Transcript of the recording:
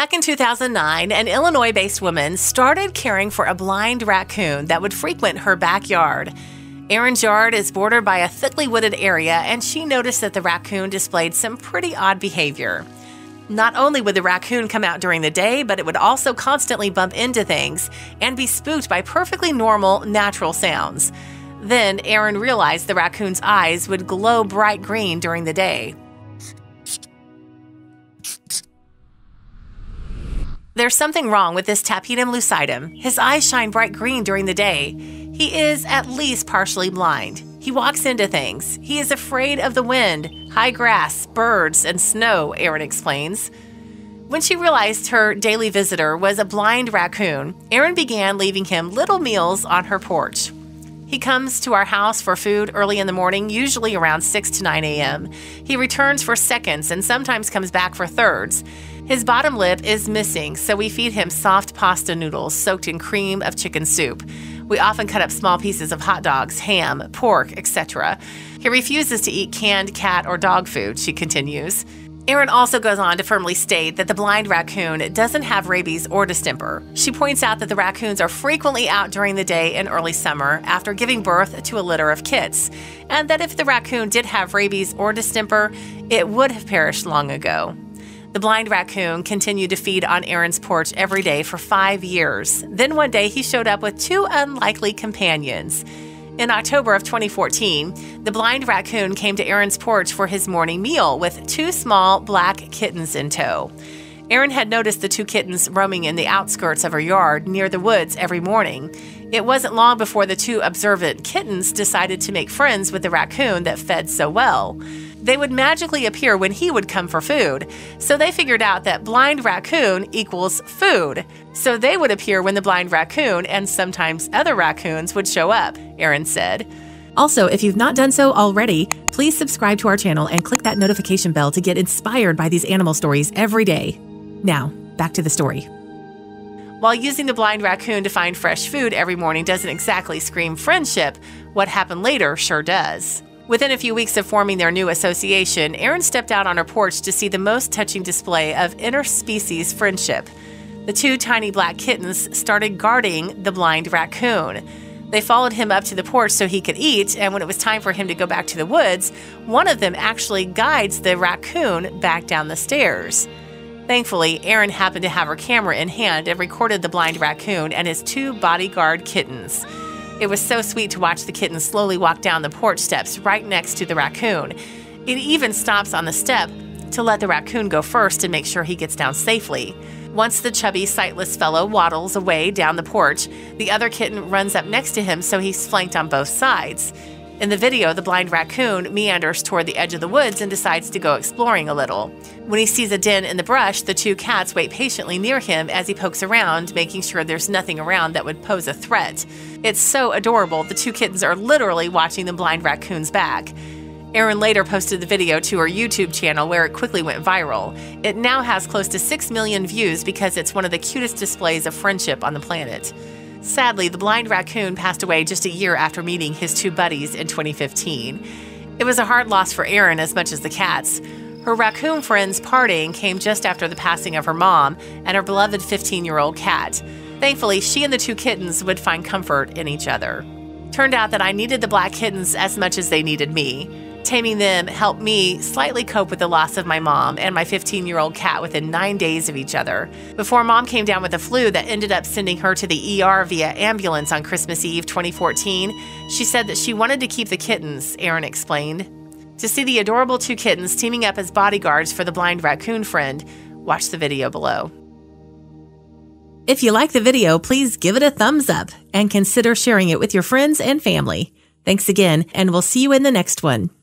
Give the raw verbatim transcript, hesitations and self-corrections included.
Back in two thousand nine, an Illinois-based woman started caring for a blind raccoon that would frequent her backyard. Erin's yard is bordered by a thickly wooded area, and she noticed that the raccoon displayed some pretty odd behavior. Not only would the raccoon come out during the day, but it would also constantly bump into things and be spooked by perfectly normal, natural sounds. Then Erin realized the raccoon's eyes would glow bright green during the day. There's something wrong with this tapetum lucidum. His eyes shine bright green during the day. He is at least partially blind. He walks into things. He is afraid of the wind, high grass, birds, and snow, Erin explains. When she realized her daily visitor was a blind raccoon, Erin began leaving him little meals on her porch. He comes to our house for food early in the morning, usually around six to nine a m He returns for seconds and sometimes comes back for thirds. His bottom lip is missing, so we feed him soft pasta noodles soaked in cream of chicken soup. We often cut up small pieces of hot dogs, ham, pork, et cetera. He refuses to eat canned cat or dog food, she continues. Erin also goes on to firmly state that the blind raccoon doesn't have rabies or distemper. She points out that the raccoons are frequently out during the day in early summer after giving birth to a litter of kits, and that if the raccoon did have rabies or distemper, it would have perished long ago. The blind raccoon continued to feed on Erin's porch every day for five years. Then one day he showed up with two unlikely companions. In October of twenty fourteen, the blind raccoon came to Erin's porch for his morning meal with two small black kittens in tow. Erin had noticed the two kittens roaming in the outskirts of her yard near the woods every morning. It wasn't long before the two observant kittens decided to make friends with the raccoon that fed so well. They would magically appear when he would come for food, so they figured out that blind raccoon equals food. So they would appear when the blind raccoon and sometimes other raccoons would show up, Erin said. Also, if you've not done so already, please subscribe to our channel and click that notification bell to get inspired by these animal stories every day. Now, back to the story. While using the blind raccoon to find fresh food every morning doesn't exactly scream friendship, what happened later sure does. Within a few weeks of forming their new association, Erin stepped out on her porch to see the most touching display of interspecies friendship. The two tiny black kittens started guarding the blind raccoon. They followed him up to the porch so he could eat, and when it was time for him to go back to the woods, one of them actually guides the raccoon back down the stairs. Thankfully, Erin happened to have her camera in hand and recorded the blind raccoon and his two bodyguard kittens. It was so sweet to watch the kitten slowly walk down the porch steps right next to the raccoon. It even stops on the step to let the raccoon go first and make sure he gets down safely. Once the chubby, sightless fellow waddles away down the porch, the other kitten runs up next to him so he's flanked on both sides. In the video, the blind raccoon meanders toward the edge of the woods and decides to go exploring a little. When he sees a den in the brush, the two cats wait patiently near him as he pokes around, making sure there's nothing around that would pose a threat. It's so adorable, the two kittens are literally watching the blind raccoon's back. Erin later posted the video to her YouTube channel where it quickly went viral. It now has close to six million views because it's one of the cutest displays of friendship on the planet. Sadly, the blind raccoon passed away just a year after meeting his two buddies in twenty fifteen. It was a hard loss for Erin as much as the cats. Her raccoon friend's parting came just after the passing of her mom and her beloved fifteen-year-old cat. Thankfully, she and the two kittens would find comfort in each other. Turned out that I needed the black kittens as much as they needed me. Taming them helped me slightly cope with the loss of my mom and my fifteen-year-old cat within nine days of each other. Before Mom came down with a flu that ended up sending her to the E R via ambulance on Christmas Eve twenty fourteen, she said that she wanted to keep the kittens, Erin explained. To see the adorable two kittens teaming up as bodyguards for the blind raccoon friend, watch the video below. If you like the video, please give it a thumbs up and consider sharing it with your friends and family. Thanks again, and we'll see you in the next one.